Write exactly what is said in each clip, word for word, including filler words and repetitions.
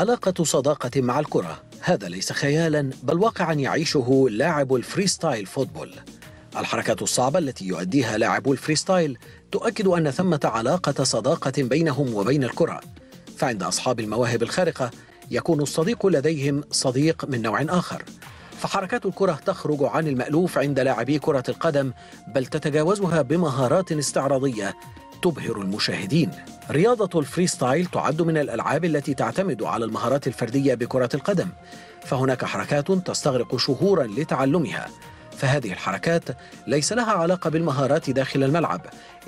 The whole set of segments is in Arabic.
علاقة صداقة مع الكرة، هذا ليس خيالا بل واقعا يعيشه لاعب الفريستايل فوتبول. الحركات الصعبة التي يؤديها لاعب الفريستايل تؤكد أن ثمة علاقة صداقة بينهم وبين الكرة، فعند أصحاب المواهب الخارقة يكون الصديق لديهم صديق من نوع آخر، فحركات الكرة تخرج عن المألوف عند لاعبي كرة القدم بل تتجاوزها بمهارات استعراضية تبهر المشاهدين. رياضة الفريستايل تعد من الألعاب التي تعتمد على المهارات الفردية بكرة القدم، فهناك حركات تستغرق شهورا لتعلمها، فهذه الحركات ليس لها علاقة بالمهارات داخل الملعب،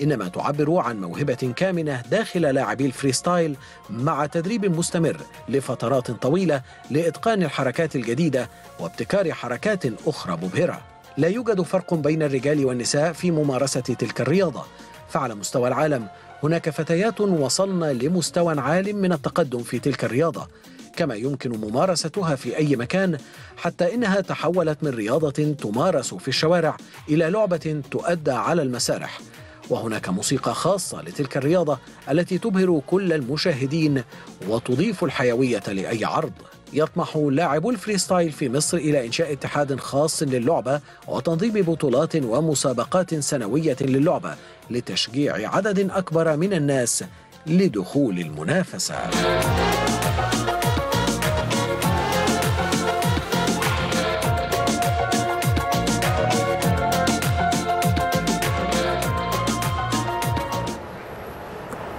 إنما تعبر عن موهبة كامنة داخل لاعبي الفريستايل مع تدريب مستمر لفترات طويلة لإتقان الحركات الجديدة وابتكار حركات أخرى مبهرة. لا يوجد فرق بين الرجال والنساء في ممارسة تلك الرياضة، فعلى مستوى العالم هناك فتيات وصلن لمستوى عال من التقدم في تلك الرياضة، كما يمكن ممارستها في أي مكان، حتى إنها تحولت من رياضة تمارس في الشوارع إلى لعبة تؤدى على المسارح، وهناك موسيقى خاصة لتلك الرياضة التي تبهر كل المشاهدين وتضيف الحيوية لأي عرض. يطمح لاعب الفريستايل في مصر إلى إنشاء اتحاد خاص للعبة وتنظيم بطولات ومسابقات سنوية للعبة لتشجيع عدد أكبر من الناس لدخول المنافسة.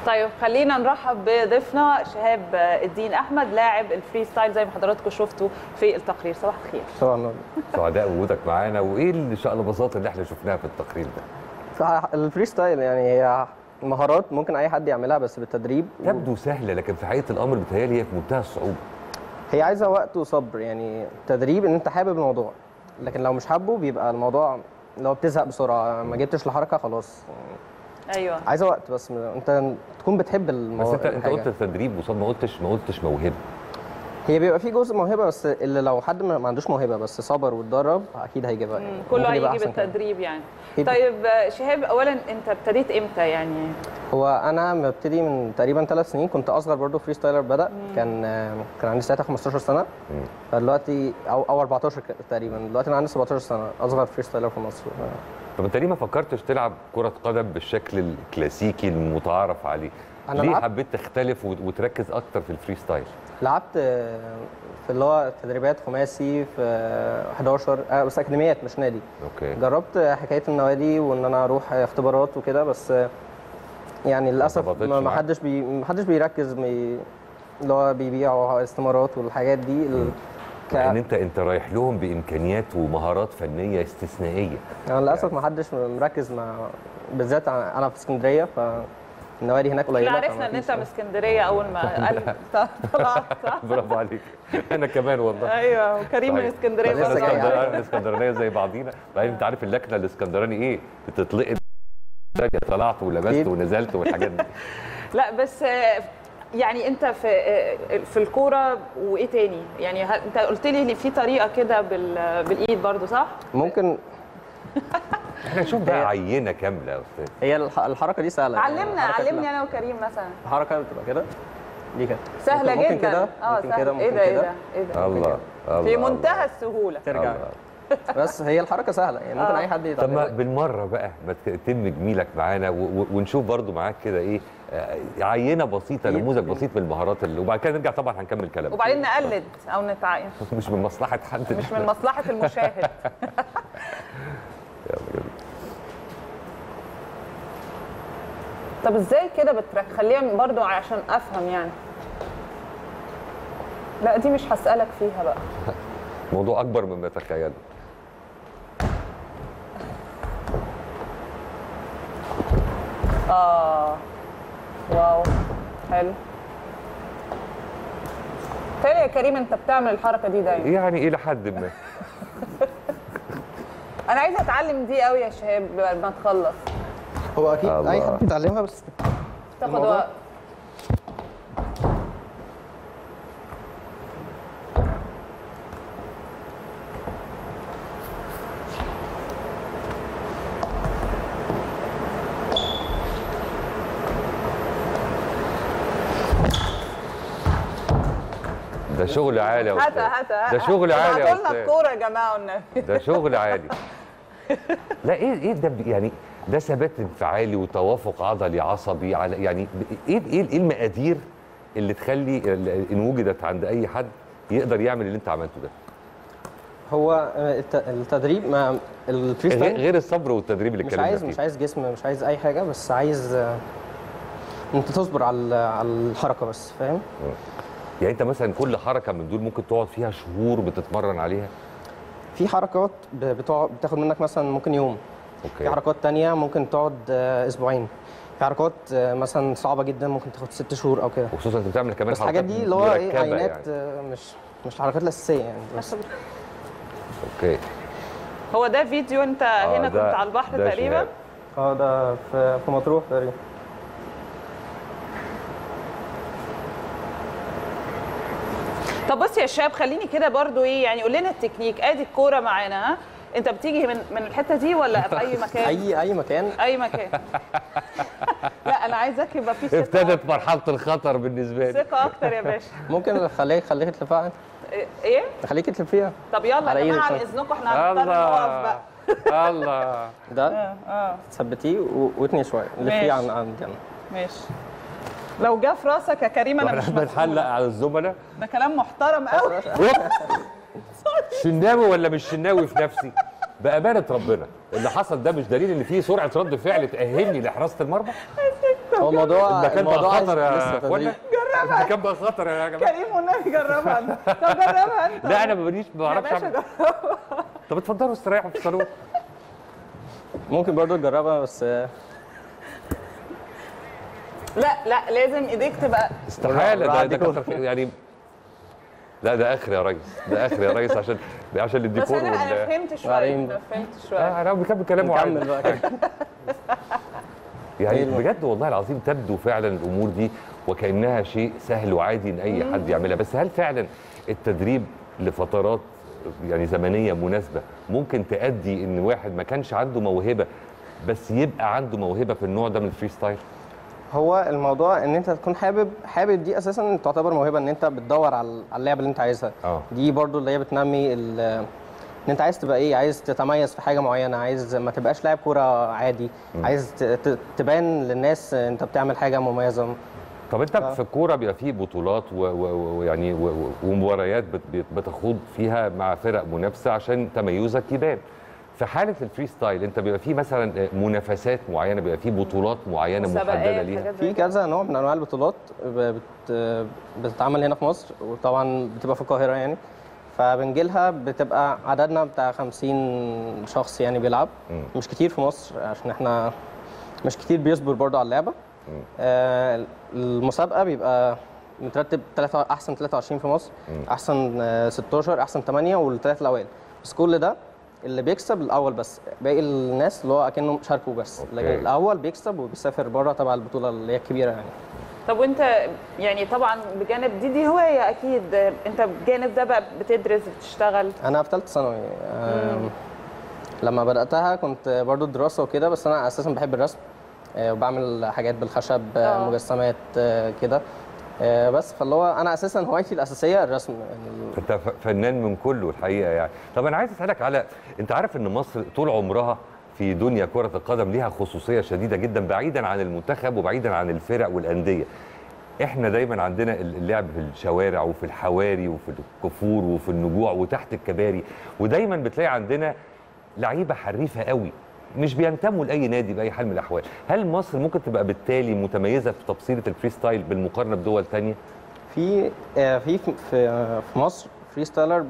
طيب خلينا نرحب بضيفنا شهاب الدين احمد لاعب الفريستايل زي ما حضراتكم شفتوا في التقرير. صباح الخير. صباح النور. سعداء بوجودك معانا، وايه البساطه اللي احنا شفناها في التقرير ده؟ الفريستايل يعني هي مهارات ممكن اي حد يعملها، بس بالتدريب تبدو سهله، لكن في حقيقه الامر بتهيألي هي في منتهى الصعوبه. هي عايزه وقت وصبر، يعني تدريب ان انت حابب الموضوع، لكن لو مش حابه بيبقى الموضوع لو بتزهق بسرعه، ما جبتش الحركه خلاص. ايوه عايزه وقت، بس انت تكون بتحب الموضوع. بس انت انت قلت تدريب وصاد، ما قلتش ما قلتش موهبه. هي بيبقى في جزء موهبه، بس اللي لو حد ما عندوش موهبه بس صبر واتدرب اكيد هيجيبها. يعني كله هيجي بالتدريب يعني. طيب شهاب، اولا انت ابتديت امتى يعني؟ هو انا مبتدي من تقريبا ثلاث سنين، كنت اصغر برضو فريستايلر بدا، مم. كان كان عندي ساعتها خمستاشر سنه، فدلوقتي او او اربعتاشر تقريبا، دلوقتي انا عندي سبعتاشر سنه، اصغر فريستايلر في مصر. طب انت ليه ما فكرتش تلعب كرة قدم بالشكل الكلاسيكي المتعارف عليه؟ ليه حبيت تختلف وتركز أكتر في الفريستايل؟ لعبت في اللي هو تدريبات خماسي في احداشر، بس أكاديميات مش نادي. أوكي. جربت حكاية النوادي وإن أنا أروح اختبارات وكده، بس يعني للأسف ما حدش بي ما حدش بيركز اللي هو بيبيعوا استمارات والحاجات دي. ال... يعني انت انت رايح لهم بامكانيات ومهارات فنيه استثنائيه. انا للاسف يعني ما حدش مركز مع، بالذات انا في اسكندريه، فالنوادي هناك قليله. احنا عرفنا ان انت من اسكندريه اول ما طلعت. برافو عليك. انا كمان والله. ايوه وكريم من اسكندريه برضه. انا اسكندرانيه زي بعضينا، بعدين انت عارف اللكنه الاسكندراني ايه؟ بتتلقط طلعت ولبست ونزلت والحاجات دي. لا بس يعني انت في في الكوره وايه تاني؟ يعني انت قلت لي في طريقه كده بالايد برضو صح؟ ممكن احنا نشوف بقى عينه كامله يا استاذ. هي الحركه دي سهله. علمنا علمني انا وكريم مثلا. الحركه بتبقى كده دي كده سهله جدا. ممكن كده ممكن كده ممكن كده. ايه ده ايه ده؟ الله الله في منتهى السهوله ترجع. بس هي الحركه سهله يعني ممكن اي حد يتعلمها. طب بالمره بقى ما تتم جميلك معانا ونشوف برضو معاك كده ايه عينه بسيطه، نموذج بسيط من المهارات اللي، وبعد كده نرجع طبعا هنكمل كلامنا وبعدين نقلد او نتعاين. مش من مصلحه حد، مش من مصلحه المشاهد. طب ازاي كده بترك؟ خليها برضه عشان افهم يعني. لا دي مش هسالك فيها بقى. موضوع اكبر مما تخيله. اه واو حلو. تاني يا كريم انت بتعمل الحركه دي دايما. يعني ايه لحد ما. انا عايزه اتعلم دي قوي يا شهاب بعد ما تخلص. هو اكيد اي حد بيتعلمها بس تاخد وقت. ده شغل عالي يا استاذ. ده شغل عالي يا استاذ. ابعتوا لنا الكوره يا جماعه والنبي. ده شغل عالي. لا ايه ايه ده يعني، ده ثبات انفعالي وتوافق عضلي عصبي على يعني ايه ايه المقادير اللي تخلي ان وجدت عند اي حد يقدر يعمل اللي انت عملته ده؟ هو التدريب مع الفريستايل غير الصبر والتدريب اللي اتكلمنا فيه. مش عايز جسم، مش عايز اي حاجه، بس عايز انت تصبر على على الحركه بس، فاهم؟ يعني انت مثلا كل حركه من دول ممكن تقعد فيها شهور بتتمرن عليها؟ في حركات بتاخد منك مثلا ممكن يوم. أوكي. في حركات ثانيه ممكن تقعد اسبوعين. في حركات مثلا صعبه جدا ممكن تاخد ست شهور او كده. وخصوصا انت بتعمل كمان بس حركات الحاجات دي اللي هو ايه عينات يعني. مش مش الحركات الاساسيه يعني بس. اوكي. هو ده فيديو انت آه هنا كنت على البحر تقريبا؟ اه ده في في مطروح تقريبا. طب بص يا شباب، خليني كده برضو ايه يعني، قول لنا التكنيك. ادي الكوره معانا، انت بتيجي من من الحته دي ولا في اي مكان؟ اي اي مكان اي مكان. لا انا عايزاك يبقى في ثقه. ابتدت مرحله الخطر بالنسبه لي. ثقه اكتر يا باشا. ممكن خليك خليك اتلفها ايه؟ خليك اتلف فيها. طب يلا يا جماعه على اذنكم احنا هنضطر نوقف بقى. الله. ده اه ثبتيه واتني شويه لفيه عن عن جنب. ماشي. لو جه في راسك يا كريم انا مش بنحلق على الزملاء. ده كلام محترم قوي. شناوي ولا مش شناوي في نفسي؟ بأمانة ربنا اللي حصل ده مش دليل ان في سرعة رد فعل تأهلني لحراسة المرمى. هو الموضوع المكان بقى خطر يا اخوانا. جربها. المكان بقى خطر يا جماعة. كريم والنبي جربها انت. طب جربها انت. لا انا ما بنيش ما بعرفش اعمل. طب اتفضلوا استريحوا في الصالون. ممكن برضه تجربها بس. لا لا لازم ايديك تبقى استحاله. ده ده كتر يعني. لا ده اخر يا ريس، ده اخر يا ريس عشان عشان الديكور. بس انا انا فهمت شويه، انا فهمت شويه. انا بكمل كلامه عادي يعني. بجد والله العظيم تبدو فعلا الامور دي وكانها شيء سهل وعادي ان اي حد يعملها، بس هل فعلا التدريب لفترات يعني زمنيه مناسبه ممكن تؤدي ان واحد ما كانش عنده موهبه بس يبقى عنده موهبه في النوع ده من الفريستايل؟ هو الموضوع ان انت تكون حابب حابب دي اساسا تعتبر موهبه، ان انت بتدور على اللعبه اللي انت عايزها. أوه. دي برضو اللي هي بتنمي ان انت عايز تبقى ايه، عايز تتميز في حاجه معينه، عايز ما تبقاش لاعب كوره عادي. م. عايز تبان للناس انت بتعمل حاجه مميزه. طب انت ف... في الكوره بيبقى في بطولات ويعني و... و... و... ومباريات بت... بتخوض فيها مع فرق منافسه عشان تميزك يبان. في حاله الفريستايل انت بيبقى فيه مثلا منافسات معينه، بيبقى فيه بطولات معينه محدده ليها؟ في كذا نوع من انواع البطولات بت... بتتعمل هنا في مصر، وطبعا بتبقى في القاهره يعني، فبنجي لها بتبقى عددنا بتاع خمسين شخص يعني بيلعب. م. مش كتير في مصر عشان احنا مش كتير بيصبر برضو على اللعبه. آه المسابقه بيبقى مترتب تلاتة احسن ثلاثة وعشرين في مصر. م. احسن ستاشر، احسن ثمانية، والثلاث الاوائل بس. كل ده اللي بيكسب الاول بس، باقي الناس اللي هو اكنهم شاركوا بس. أوكي. لكن الاول بيكسب وبيسافر بره تبع البطوله اللي هي الكبيره يعني. طب وانت يعني طبعا بجانب دي دي هوايه اكيد، انت بجانب ده بقى بتدرس بتشتغل؟ انا في ثالثه ثانوي لما بداتها كنت برضو دراسه وكده، بس انا اساسا بحب الرسم وبعمل حاجات بالخشب. أوه. مجسمات كده بس. فاللي هو انا اساسا هوايتي الاساسيه الرسم. انت فنان من كله الحقيقه يعني. طب انا عايز اسالك على، انت عارف ان مصر طول عمرها في دنيا كره القدم ليها خصوصيه شديده جدا بعيدا عن المنتخب وبعيدا عن الفرق والانديه. احنا دايما عندنا اللعب في الشوارع وفي الحواري وفي الكفور وفي النجوع وتحت الكباري، ودايما بتلاقي عندنا لعيبه حريفه قوي مش بينتموا لاي نادي باي حال من الاحوال. هل مصر ممكن تبقى بالتالي متميزه في تبصيره الفريستايل بالمقارنه بدول ثانيه؟ في في في مصر فريستايلر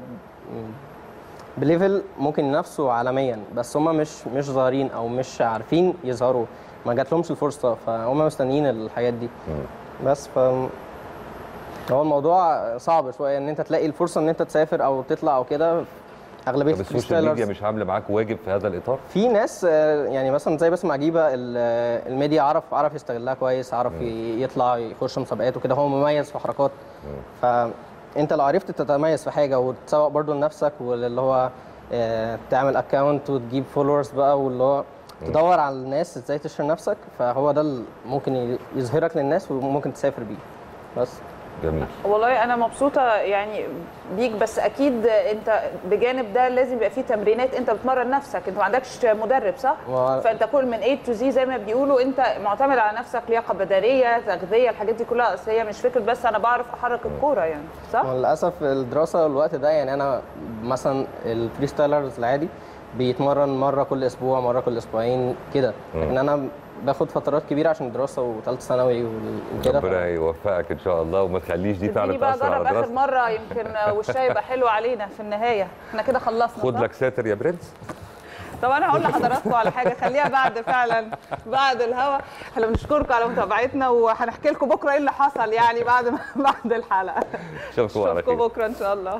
بليفل ممكن نفسه عالميا، بس هم مش مش ظاهرين او مش عارفين يظهروا، ما جاتلهمش الفرصه، فهم مستنيين الحاجات دي. م. بس ف هو الموضوع صعب شويه ان انت تلاقي الفرصه ان انت تسافر او تطلع او كده. اغلبيه السوشيال ميديا مش عامله معاك واجب في هذا الاطار؟ في ناس يعني مثلا زي باسم عجيبه، الميديا عرف عرف يستغلها كويس، عرف يطلع يخش مسابقات وكده، هو مميز في حركات. فانت لو عرفت تتميز في حاجه وتسوق برضو لنفسك، واللي هو تعمل اكونت وتجيب فولورز بقى، واللي هو تدور على الناس ازاي تشهر نفسك، فهو ده اللي ممكن يظهرك للناس وممكن تسافر بيه بس. جميل. والله انا مبسوطه يعني بيك، بس اكيد انت بجانب ده لازم يبقى فيه تمرينات، انت بتمرن نفسك، انت ما عندكش مدرب صح؟ و... فانت كل من A to Z زي ما بيقولوا، انت معتمد على نفسك، لياقه بدنيه، تغذيه، الحاجات دي كلها، اصل هي مش فكره بس انا بعرف احرك الكوره يعني صح؟ وللاسف الدراسه والوقت ده يعني انا مثلا الفريستايلرز العادي بيتمرن مره كل اسبوع، مره كل اسبوعين كده، لكن انا باخد فترات كبيره عشان الدراسه وثالثه ثانوي وكده. ربنا يوفقك ان شاء الله وما تخليش دي فعلا تاثر على الدراسه. اخر مره يمكن والشاي يبقى حلو علينا في النهايه. احنا كده خلصنا. خد لك ساتر يا برنس. طب انا هقول لحضراتكم على حاجه، خليها بعد فعلا بعد الهوا. احنا بنشكركم على متابعتنا وهنحكي لكم بكره ايه اللي حصل يعني بعد بعد الحلقه. اشوفكم بكره ان شاء الله.